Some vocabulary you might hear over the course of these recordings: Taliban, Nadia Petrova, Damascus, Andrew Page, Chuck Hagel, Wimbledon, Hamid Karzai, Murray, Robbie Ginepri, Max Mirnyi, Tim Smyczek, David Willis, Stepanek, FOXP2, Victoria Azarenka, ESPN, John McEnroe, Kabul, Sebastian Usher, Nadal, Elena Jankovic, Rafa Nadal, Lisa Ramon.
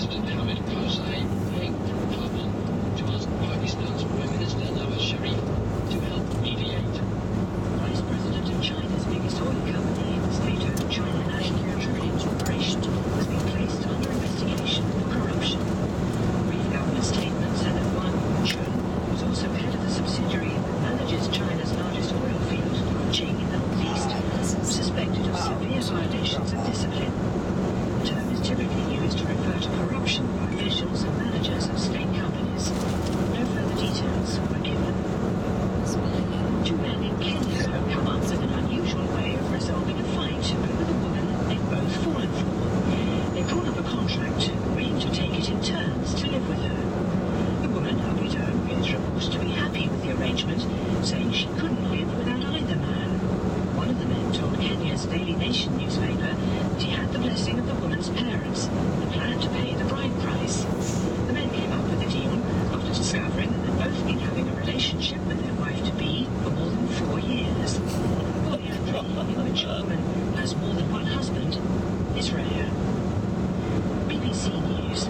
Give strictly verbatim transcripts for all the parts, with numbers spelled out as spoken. President Hamid Karzai praying for trouble to ask Pakistan's Prime Minister Nawaz Sharif to help mediate. Vice President of China's biggest oil company, state-owned China National Petroleum Corporation, has been placed under investigation for corruption. Brief government statement said that Wang Chun, who's also head of the subsidiary that manages China's largest oil field, Jing in the northeast, was suspected of severe violations of discipline. The term is typically used to refer to corruption by officials and managers of state companies. No further details were given. Two men in Kenya have come up with an unusual way of resolving a fight over the woman they've both fallen for. They pulled up a contract, agreeing to take it in turns to live with her. The woman, who we don't know, is reported to be happy with the arrangement, saying she couldn't live without either man. One of the men told Kenya's Daily Nation newspaper that he had the blessing of the woman's parents and planned to pay the bride price. The men came up with a deal after discovering that they'd both been having a relationship with their wife-to-be for more than four years. In which a woman has more than one husband is rare. B B C News.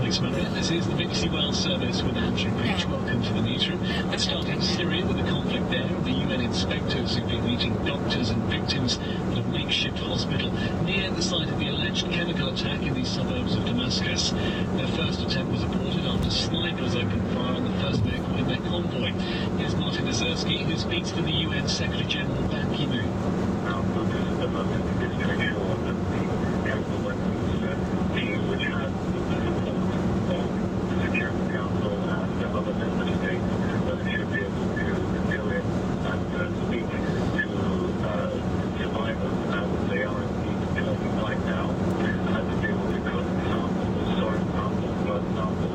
Thanks, Murray. This is the B B C World Service with Andrew Page. Welcome to the newsroom. Let's start in Syria with the conflict there. The U N inspectors who've been meeting doctors and victims at a makeshift hospital near the site of the alleged chemical attack in the suburbs of Damascus. Their first attempt was aborted after snipers opened fire on the first vehicle in their convoy. Here's Martin Ozersky, who speaks to the U N Secretary-General Ban Ki-moon. Our focus at the moment is to ensure that the chemical weapons uh, team, which has other member states that should be able to deal with and uh, speak to uh, survivors as they are indeed doing right now, and to be able to collect samples, soil samples, blood samples,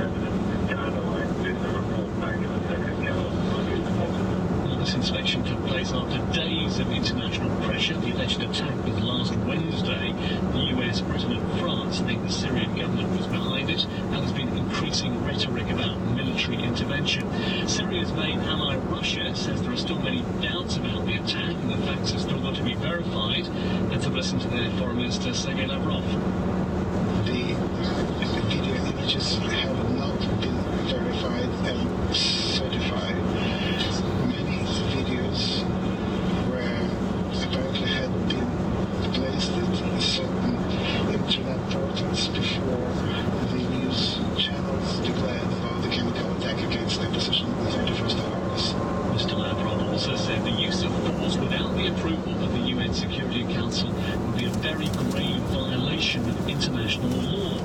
and other forms of evidence to analyse this and report back to the Secretary General as soon as possible. Well, this inspection took place after days of international pressure. The alleged attack was last Wednesday. The U S, Britain, and France think the Syrian government was behind it, and there's been increasing rhetoric about military intervention. Syria's main ally, Russia, says there are still many doubts about the attack and the facts have still got to be verified. Let's have a listen to their Foreign Minister, Sergei Lavrov. The video images have not been verified and certified. Many videos were apparently had been placed at certain internet portals before channels declared about the chemical attack against their position in the thirty-first hours. Mister Lavrov also said the use of force without the approval of the U N Security Council would be a very grave violation of international law.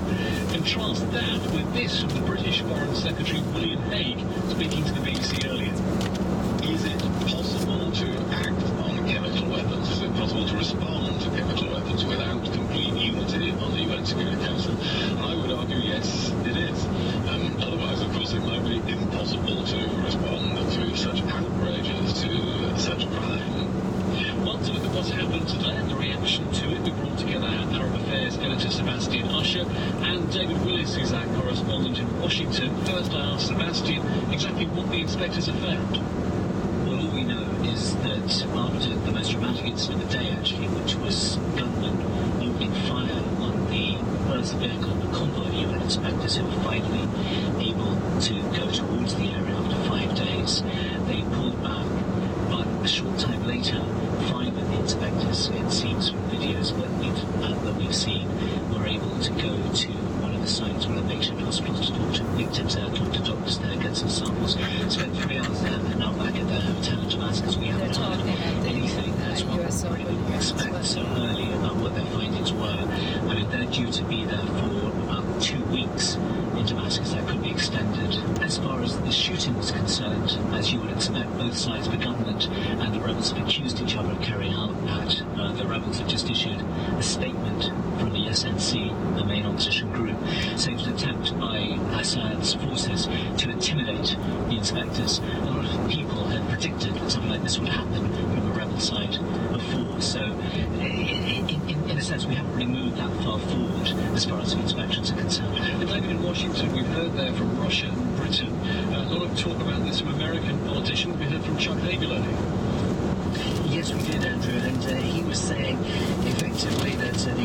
Contrast that with this from the British Foreign Secretary William Hague speaking to the B B C earlier. Is it possible to act on chemical weapons? Is it possible to respond to chemical weapons without complete unity on the U N Security Council? I would argue yes, it is. Um, otherwise, of course, it might be impossible to respond to such outrages, to such crime. Once look at what's happened today and the reaction to it, we brought together our Arab Affairs editor Sebastian Usher and David Willis, who's our correspondent in Washington. First, I asked Sebastian exactly what the inspectors have found. Well, all we know is that after the most dramatic incident of the day, actually, which was gunmen opening fire on the first vehicle, the convoy of U N inspectors who were finally able to go towards the area after five days, they pulled back. But a short time later, five of the inspectors, it seems from videos that we've, uh, that we've seen, were able to go to one of the sites, one of the makeshift hospitals, to talk to victims there, talk to doctors there, get some samples, spent three hours there, and now back at their hotel in Damascus. We haven't heard anything as one would expect so early about what their findings were. I mean, they're due to be there for about two weeks in Damascus. That could be extended. As far as the shooting was concerned, as you would expect, both sides, the government and the rebels, have accused each other of carrying out that. Uh, the rebels have just issued a statement from the S N C, the main opposition group, saying it's an attempt by Assad's forces to intimidate the inspectors. A lot of people had predicted that something like this would happen from the rebel side before, so in, in, in a sense we haven't really moved that far forward as far as the inspections are concerned. And David, in Washington, we've heard there from Russia and Britain, uh, a lot of talk about this from American politicians. We heard from Chuck Hagel earlier. Yes, we did, Andrew, and uh, he was saying effectively that uh, the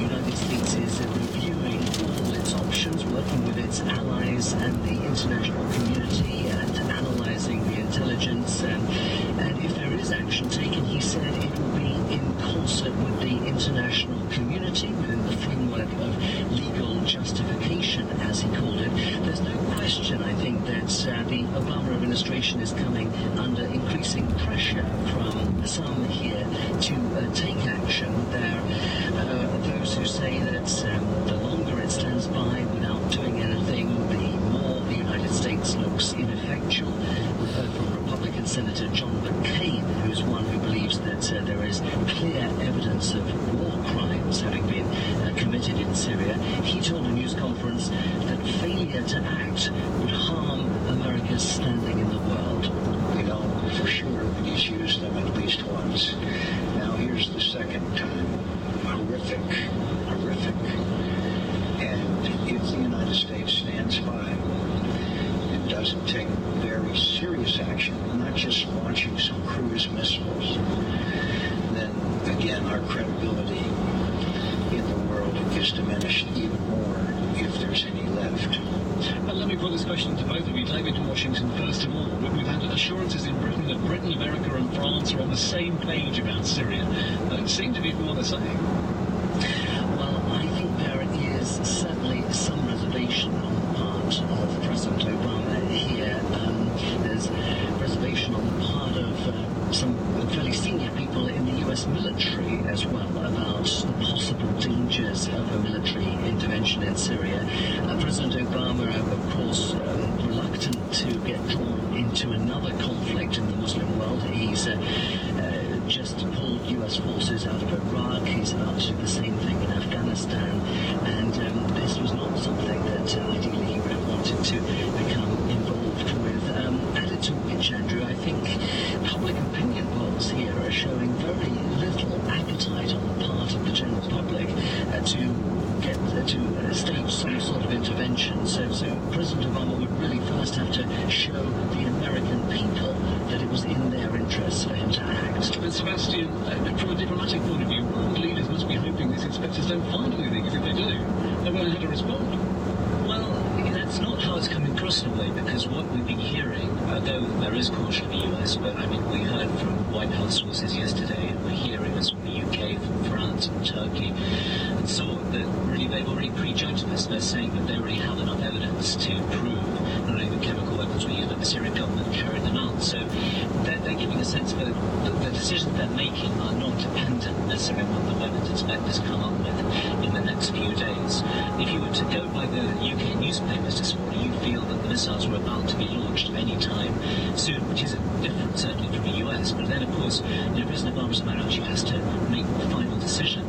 administration is coming under increasing pressure from some here to uh, take action. There are uh, those who say that um, the longer it stands by without doing anything, the more the United States looks ineffectual. We've heard from Republican Senator John McCain, who's one who believes that uh, there is clear evidence of war crimes having been uh, committed in Syria. He told a news conference that failure to act would harm America's standing in the world. We know for sure that he's used them at least once. Now here's the second time. Horrific, horrific. And if the United States stands by and doesn't take very serious action, not just launching some cruise missiles, then again our credibility in the world is diminished even more if there's any left. Well, let me put this question to both of you. David in Washington, first of all, we've had assurances in Britain that Britain, America and France are on the same page about Syria. Don't seem to be more the same. Well, I think there is certainly some reservation on the part of President Obama here. Um, there's reservation on the part of uh, some fairly senior people in the U S military as well about the possible dangers of a military intervention in Syria. Uh, President Obama, of course, um, reluctant to get drawn into another conflict in the Muslim world. He's uh, uh, just pulled U S forces out of Iraq. He's about to do the same thing in Afghanistan. And um, this was not something that uh, ideally he would have wanted to become involved with. Um, added to which, Andrew, I think public opinion polls here are showing very little appetite on the part of the general public uh, to Get uh, to uh, stage some sort of intervention. So, so President Obama would really first have to show the American people that it was in their interest for him to act. But Sebastian, uh, from a diplomatic point of view, world leaders must be hoping these inspectors don't find anything, because if they do, they won't know how to respond. Well, that's not how it's coming across in a way, because what we've been hearing, although there is caution in the U S, but I mean, we heard from White House sources yesterday, and we're hearing this from the U K, from France, from Turkey, and so on, that really they've already prejudged this. They're saying that they already have enough evidence to prove not only the chemical weapons were used, but the Syrian government carried them out. So they're, they're giving a sense that the decisions they're making are not dependent necessarily on what the weapons inspectors come up with in the next few days. If you were to go by the U K newspapers this morning, you'd feel that the missiles were about to be launched any time soon, which is different certainly from the U S. But then, of course, you know, President Obama's man actually has to make the final decision.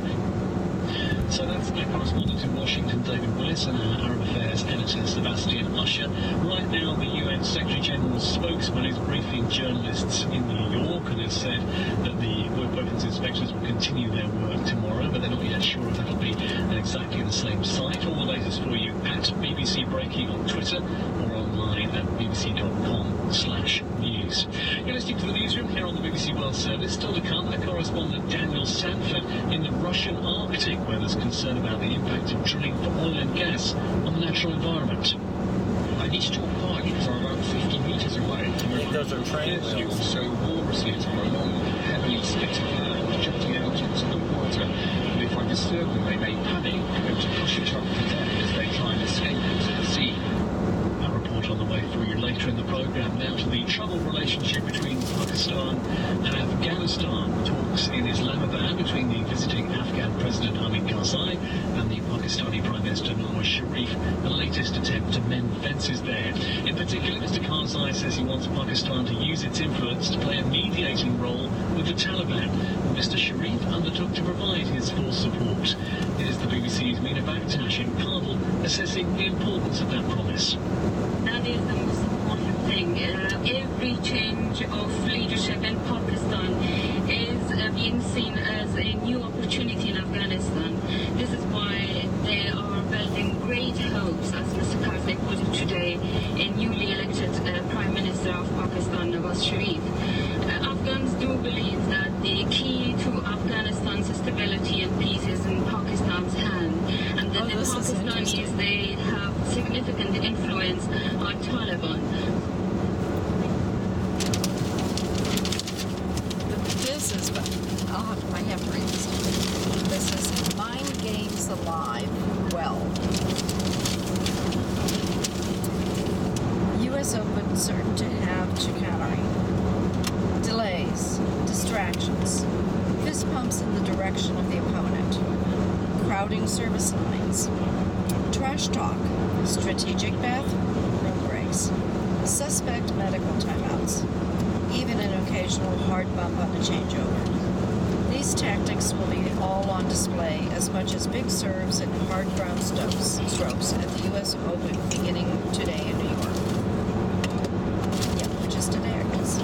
So that's our correspondent in Washington, David Willis, and our Arab Affairs editor, Sebastian Usher. Right now, the U N Secretary-General's spokesman is briefing journalists in New York and has said that the weapons inspectors will continue their work tomorrow, but they're not yet sure if that'll be at exactly the same site. All the latest for you at B B C Breaking on Twitter or online at b b c dot com slash news. You're listening to The Newsroom here on the B B C World Service. Still to come, our correspondent Daniel Sanford in the Russian Arctic, where there's concern about the impact of drilling for oil and gas on the natural environment. I need to talk parties are around fifty metres away from where those are train wheels, so war receipts are long, heavily spitting and jutting out into the water. And if I disturb them, they may panic and go to push each other to death as they try and escape into the sea. Our report on the way for you later in the programme. Now to the troubled relationship between Pakistan and Afghanistan. Talks in Islamabad between the visiting Afghan President Hamid Karzai and the Pakistani Prime Minister Nawaz Sharif, the latest attempt to mend fences there. In particular, Mister Karzai says he wants Pakistan to use its influence to play a mediating role with the Taliban. Mister Sharif undertook to provide his full support. It is the B B C's Mina Bakhtash in Kabul assessing the importance of that promise. That is the most important thing. Uh, every change of leadership in Pakistan is uh, being seen as a new opportunity in Afghanistan. This is why they are building great hopes, as Mister Karzai put it today, in newly elected uh, Prime Minister of Pakistan, Nawaz Sharif. Uh, Afghans do believe that the key to Afghanistan's stability and peace is in Pakistan's hand, and that oh, the Pakistanis, they have significant influence on Taliban. This is, I'll have to, I have to read this. This is Mind Games Alive. Well, U S Open certain to have chicanery, delays, distractions, fist pumps in the direction of the opponent, crowding service lines, trash talk, strategic bath, room breaks, suspect medical timeouts, even an occasional hard bump on a changeover. These tactics will be all on display as much as big serves and hard ground strokes, strokes at the U S Open beginning today in New York. Yeah, just today, I guess.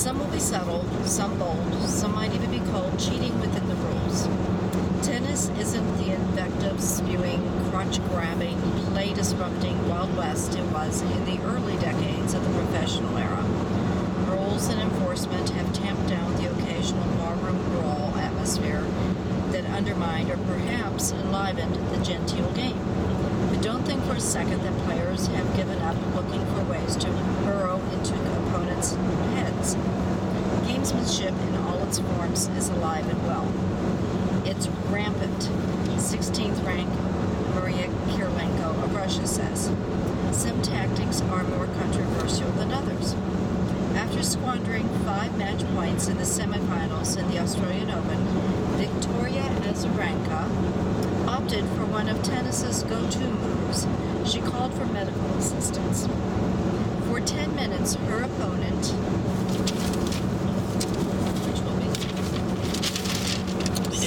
Some will be subtle, some bold, some might even be called cheating within the rules. Tennis isn't the invective, spewing, crotch-grabbing, play-disrupting Wild West it was in the early decades of the professional era. Rules and enforcement have tamped down the occasional barroom brawl atmosphere that undermined or perhaps enlivened the genteel game. But don't think for a second that players have given up looking for ways to burrow into the opponents' heads. Gamesmanship in all its forms is alive and well. It's rampant. sixteenth ranked Maria Kirilenko of Russia says, some tactics are more controversial than others. After squandering five match points in the semifinals in the Australian Open, Victoria Azarenka opted for one of tennis's go-to moves. She called for medical assistance. For ten minutes, her opponent, which will be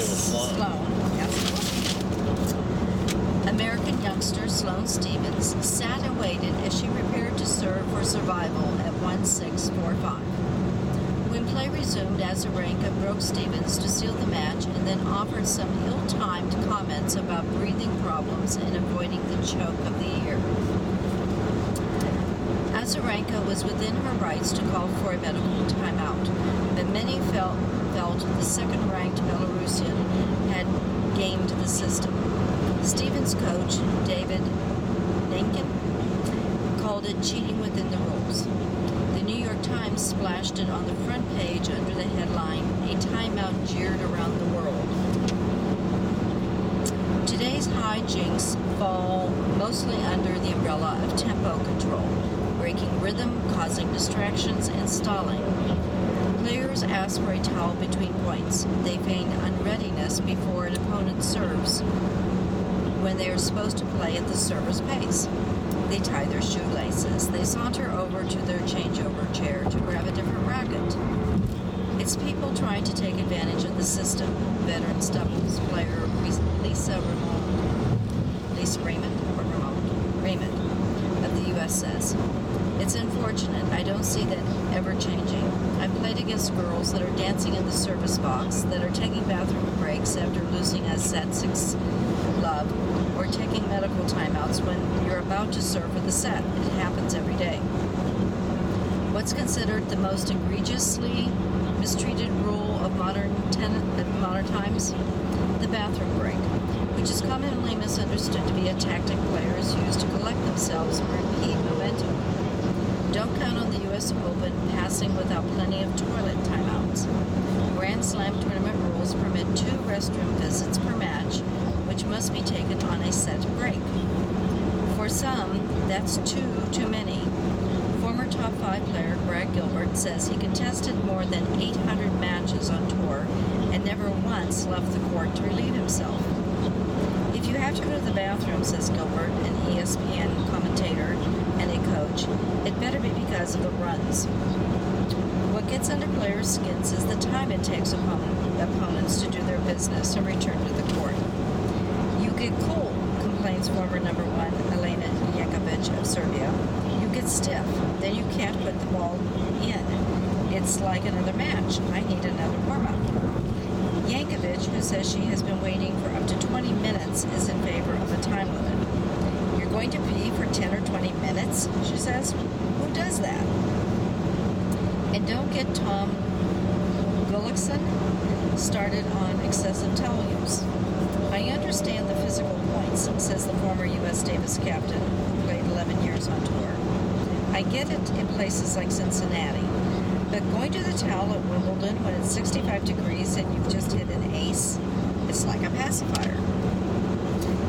Sloane, yes. American youngster Sloane Stephens sat and waited as she prepared to serve for survival at one six four five. When play resumed, Azarenka broke Stephens to seal the match and then offered some ill-timed comments about breathing problems and avoiding the choke of the ear. Azarenka was within her rights to call for a medical timeout, but many felt felt the second-ranked Belarusian had gamed the system. Stephens' coach, David Nankin, called it cheating within the rules. The New York Times splashed it on the front page under the headline, "A Timeout Jeered Around the World." Today's hijinks fall mostly under the umbrella of tempo control, breaking rhythm, causing distractions, and stalling. Players ask for a towel between points. They feign unreadiness before an opponent serves when they are supposed to play at the server's pace. They tie their shoelaces. They saunter over to their changeover chair to grab a different racket. It's people trying to take advantage of the system. Veteran doubles player Lisa Ramon, Lisa Raymond, or Ramon, Raymond. U S says, it's unfortunate. I don't see that ever changing. I've played against girls that are dancing in the service box, that are taking bathroom breaks after losing a set six love, or taking medical timeouts when you're about to serve with a set. It happens every day. What's considered the most egregiously mistreated rule of modern, ten- of modern times? The bathroom break, which is commonly misunderstood to be a tactic players use to collect themselves and repeat momentum. Don't count on the U S Open passing without plenty of toilet timeouts. Grand Slam tournament rules permit two restroom visits per match, which must be taken on a set break. For some, that's two too many. Former top five player Greg Gilbert says he contested more than eight hundred matches on tour and never once left the court to relieve himself. If you have to go to the bathroom, says Gilbert, an E S P N commentator and a coach, it better be because of the runs. What gets under players' skins is the time it takes opponent, opponents to do their business and return to the court. You get cool, complains former number one Elena Jankovic of Serbia. You get stiff, then you can't put the ball in. It's like another match. I need another warm-up. Jankovic, who says she has been waiting for up to twenty minutes, is in favor of a time limit. You're going to pee for ten or twenty minutes, she says. Who does that? And don't get Tom Gillickson started on excessive towel use. I understand the physical points, says the former U S Davis captain, who played eleven years on tour. I get it in places like Cincinnati. But going to the towel at Wimbledon when it's sixty-five degrees and you've just hit an ace, it's like a pacifier.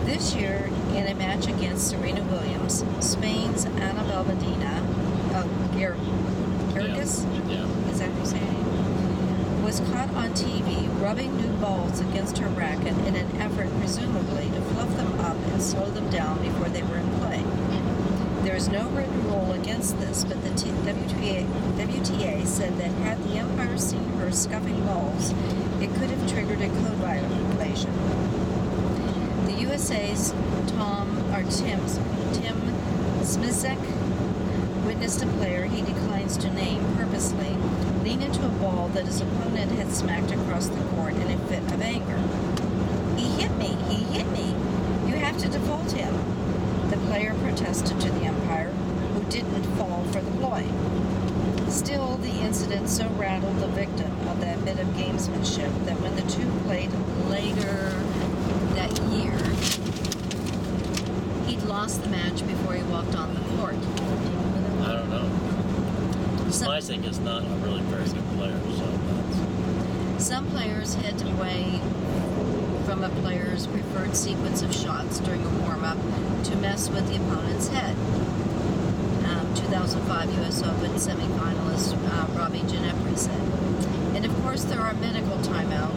This year, in a match against Serena Williams, Spain's Annabel Medina, uh, Garrigus, yeah. yeah. is that what you're saying? Was caught on T V rubbing new balls against her racket in an effort, presumably, to fluff them up and slow them down before they were in play. There is no written rule against this, but the T W T A, W T A said that had the umpire seen her scuffing balls, it could have triggered a code violation. The U S A's Tom or Tim Tim Smyczek witnessed a player he declines to name purposely lean into a ball that his opponent had smacked across the court in a fit of anger. He hit me, he hit me. You have to default him. The player protested to the umpire, who didn't fall for the ploy. Still, the incident so rattled the victim of that bit of gamesmanship that when the two played later that year, he'd lost the match before he walked on the court. I don't know. Some, I think it's not a really very good player. So some players hit away from a player's preferred sequence of shots during a warm-up to mess with the opponent's head. Um, two thousand five U S Open semifinalist uh, Robbie Ginepri said. And of course there are medical timeout,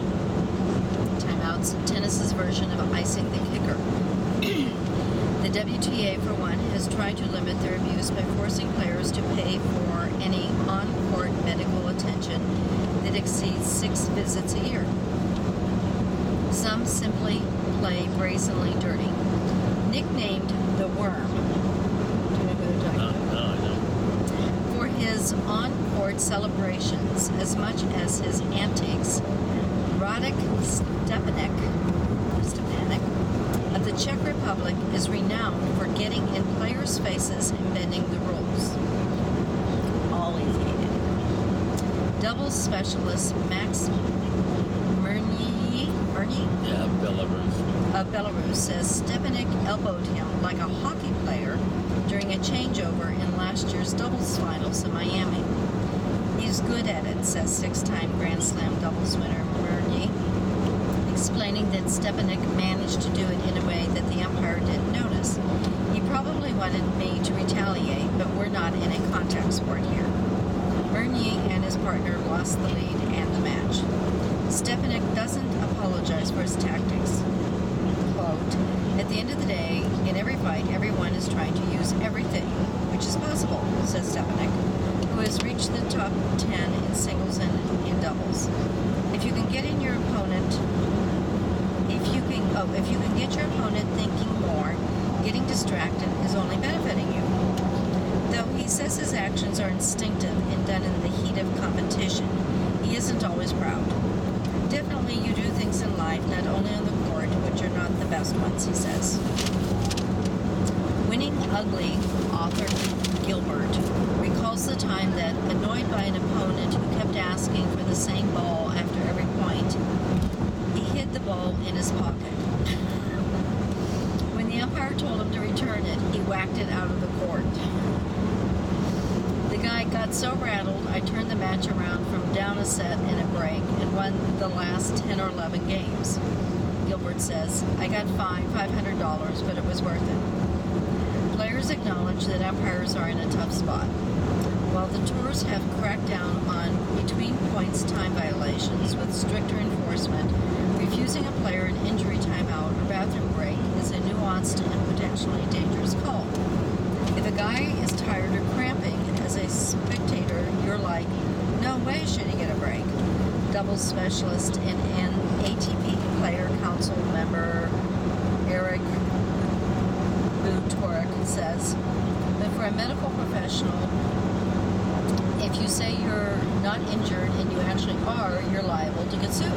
timeouts, tennis's version of icing the kicker. The W T A, for one, has tried to limit their abuse by forcing players to pay for any on-court medical attention that exceeds six visits a year. Some simply play brazenly dirty. Nicknamed the Worm, do you know who they're talking about? No, no, no. For his on-court celebrations as much as his antics, Rodik Stepanek, Stepanek of the Czech Republic is renowned for getting in players' faces and bending the rules. Always hated. Doubles specialist Max Yeah, Belarus. Uh, Belarus says Stepanek elbowed him like a hockey player during a changeover in last year's doubles finals in Miami. He's good at it, says six-time Grand Slam doubles winner Mirnyi, explaining that Stepanek managed to do it in a way that the umpire didn't notice. He probably wanted me to retaliate, but we're not in a contact sport here. Mirnyi and his partner lost the lead and the match. Stepanek doesn't apologize for his tactics. Quote, at the end of the day, in every fight, everyone is trying to use everything, which is possible, said Stepanek, who has reached the top ten in singles and in doubles. If you can get in your opponent, if you can, oh, if you can get your opponent thinking more, getting distracted is only benefiting you. Though he says his actions are instinctive and done in the heat of competition, he isn't always proud. Definitely you do things in life, not only on the court, but you're not the best ones, he says. Winning Ugly, author Gilbert, recalls the time that, annoyed by an opponent who kept asking for the same ball after every point, he hid the ball in his pocket. When the umpire told him to return it, he whacked it out of the court. The guy got so rattled, I turned the match around from down a set and a break and won the last ten or eleven games. Gilbert says, I got fined five hundred dollars, but it was worth it. Players acknowledge that umpires are in a tough spot. While the tours have cracked down on between points time violations with stricter enforcement, refusing a player an injury timeout or bathroom break is a nuanced and potentially dangerous call. If a guy is tired or cramping, as a spectator, you're like, no way should he get a break. Doubles specialist and an A T P player council member Eric Torak says, but for a medical professional, if you say you're not injured and you actually are, you're liable to get sued.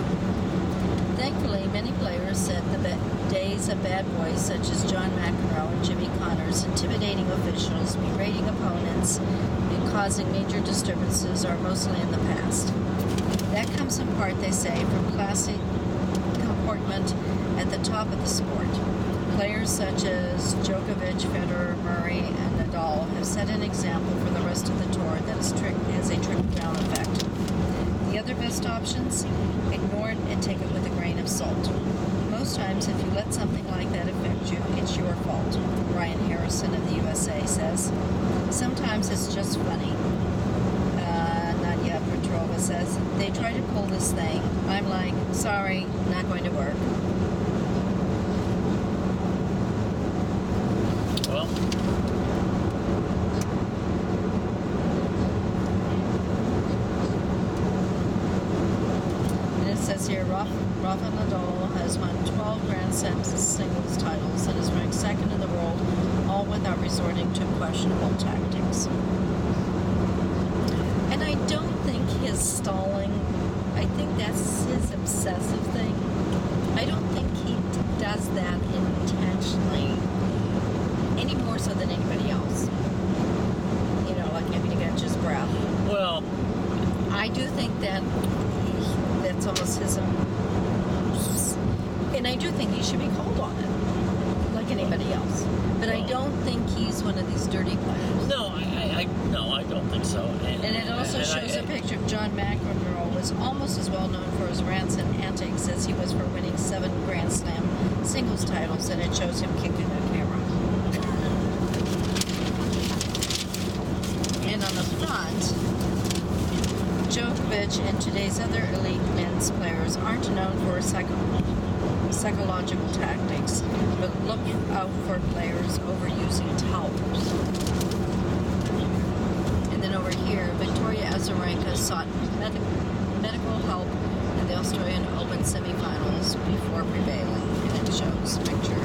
Thankfully, many players said the days of bad boys such as John McEnroe and Jimmy Connors intimidating officials, berating opponents, and causing major disturbances are mostly in the past. That comes in part, they say, from classy comportment at the top of the sport. Players such as Djokovic, Federer, Murray, and Nadal have set an example for the rest of the tour that is trick- has a trickle-down effect. The other best options? Ignore it and take it with a grain of salt. Most times, if you let something like that affect Duke, it's your fault, Ryan Harrison of the U S A says. Sometimes it's just funny. Uh, Nadia Petrova says, they try to pull this thing. I'm like, sorry, not going to work. Well, and it says here, Rafa, Rafa Nadal has won twelve Grand Slams singles titles and is ranked second in the world, all without resorting to questionable tactics. And I don't think his stalling, I think that's his obsessive thing. I don't think he does that intentionally any more so than anybody else. You know, like if he gets his breath. Well, I do think that he, that's almost his own. And I do think he should be called on it, like anybody else. But well, I don't think he's one of these dirty players. No, I, I no, I don't think so. And, and it also and shows I, a picture of John McEnroe was almost as well known for his rants and antics as he was for winning seven Grand Slam singles titles, and it shows him kicking the camera. On the front, Djokovic and today's other elite men's players aren't known for psycho- psychological tactics, but look out for players overusing towels. And then over here, Victoria Azarenka sought med- medical help in the Australian Open semifinals before prevailing, and it shows a picture.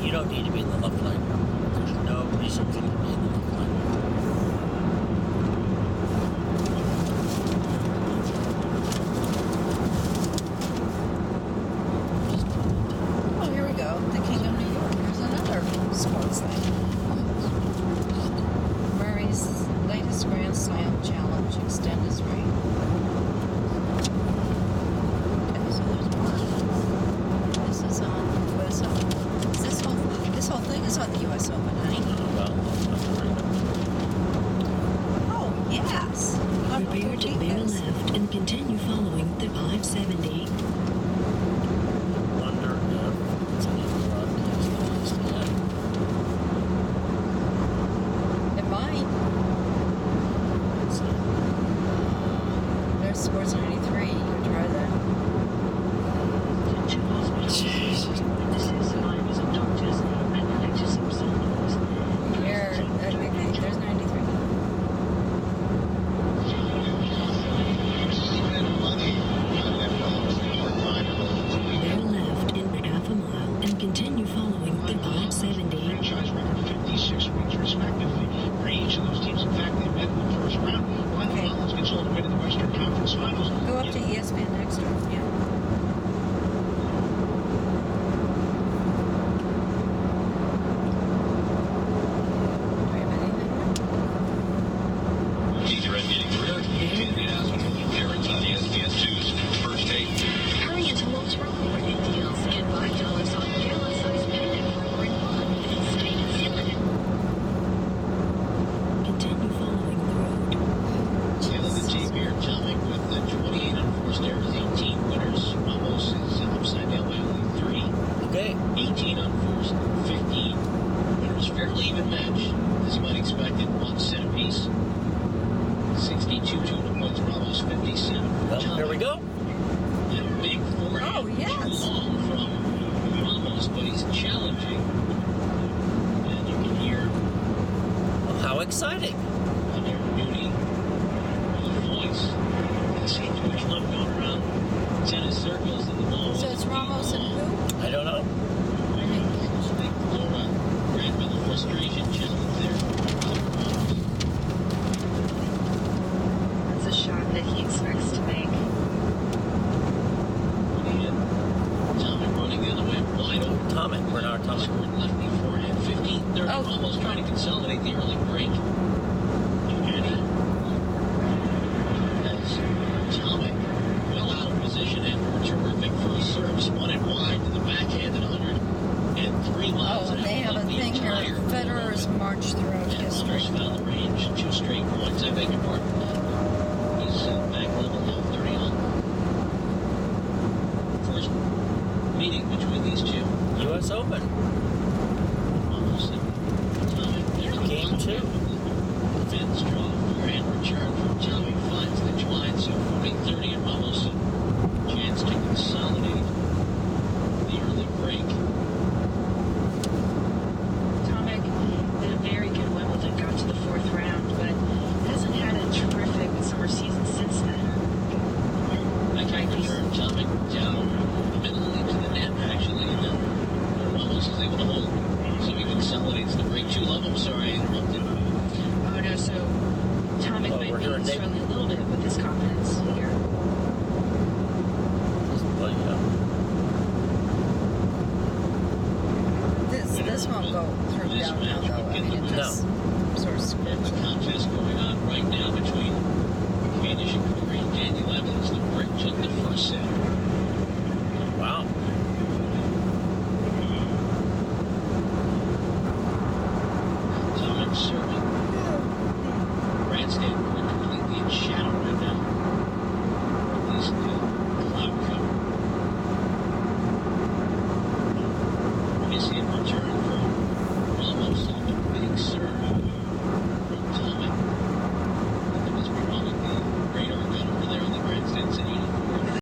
You don't need to be in the left lane. five seventy. This won't go through down now, though. I mean, it no. Sort of